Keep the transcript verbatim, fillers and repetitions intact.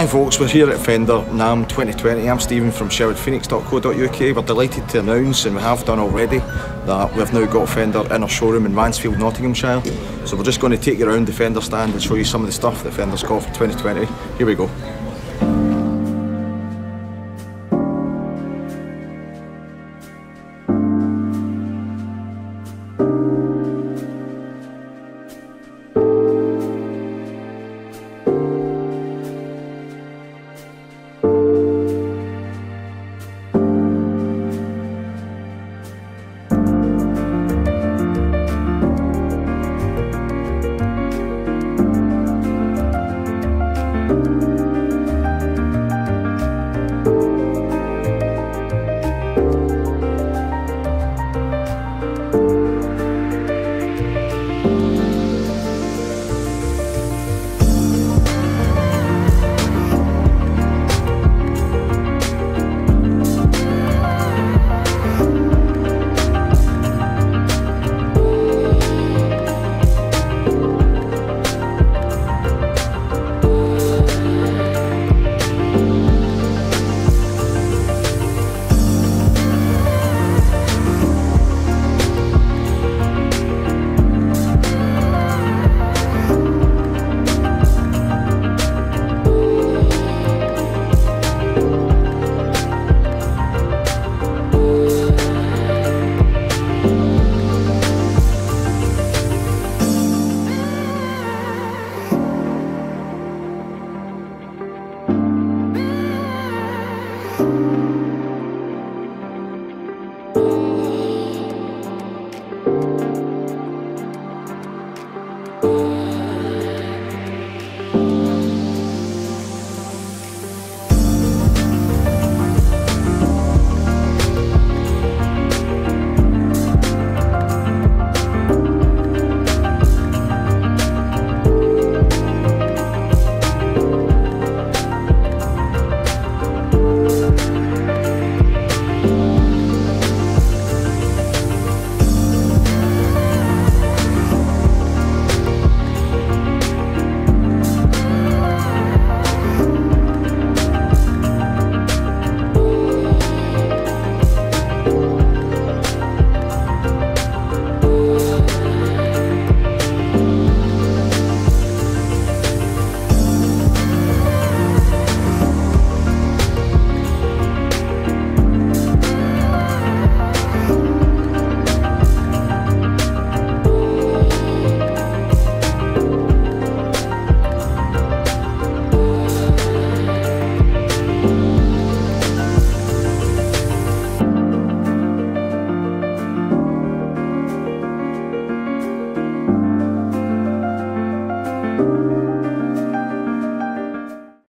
Hi folks, we're here at Fender Nam twenty twenty. I'm Stephen from Sherwood Phoenix dot co dot U K. We're delighted to announce, and we have done already, that we've now got Fender in our showroom in Mansfield, Nottinghamshire. So we're just going to take you around the Fender stand and show you some of the stuff that Fender's got for twenty twenty. Here we go.